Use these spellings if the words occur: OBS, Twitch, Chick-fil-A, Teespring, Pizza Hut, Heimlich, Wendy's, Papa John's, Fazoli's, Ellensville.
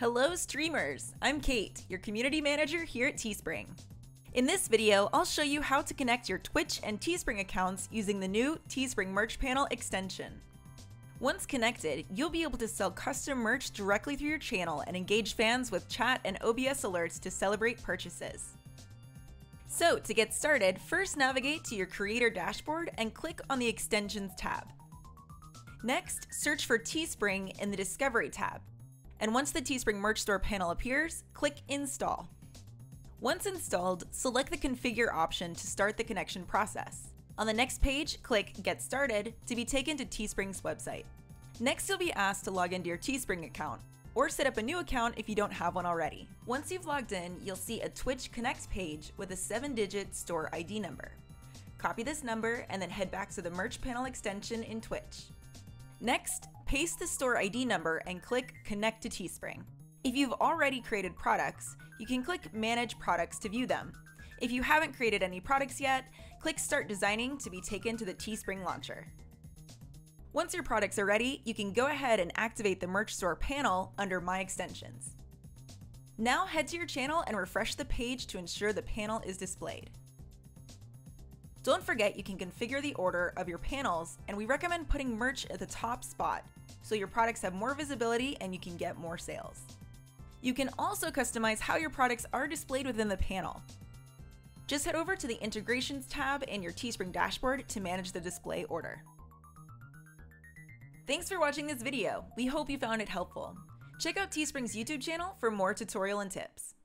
Hello streamers, I'm Kate, your community manager here at Teespring. In this video, I'll show you how to connect your Twitch and Teespring accounts using the new Teespring merch panel extension. Once connected, you'll be able to sell custom merch directly through your channel and engage fans with chat and OBS alerts to celebrate purchases. So to get started, first navigate to your creator dashboard and click on the extensions tab. Next, search for Teespring in the Discovery tab. And once the Teespring Merch Store panel appears, click Install. Once installed, select the Configure option to start the connection process. On the next page, click Get Started to be taken to Teespring's website. Next, you'll be asked to log into your Teespring account, or set up a new account if you don't have one already. Once you've logged in, you'll see a Twitch Connect page with a 7-digit store ID number. Copy this number and then head back to the Merch Panel extension in Twitch. Next, paste the store ID number and click Connect to Teespring. If you've already created products, you can click Manage Products to view them. If you haven't created any products yet, click Start Designing to be taken to the Teespring launcher. Once your products are ready, you can go ahead and activate the Merch Store panel under My Extensions. Now head to your channel and refresh the page to ensure the panel is displayed. Don't forget you can configure the order of your panels, and we recommend putting merch at the top spot, so your products have more visibility and you can get more sales. You can also customize how your products are displayed within the panel. Just head over to the Integrations tab in your Teespring dashboard to manage the display order. Thanks for watching this video. We hope you found it helpful. Check out Teespring's YouTube channel for more tutorial and tips.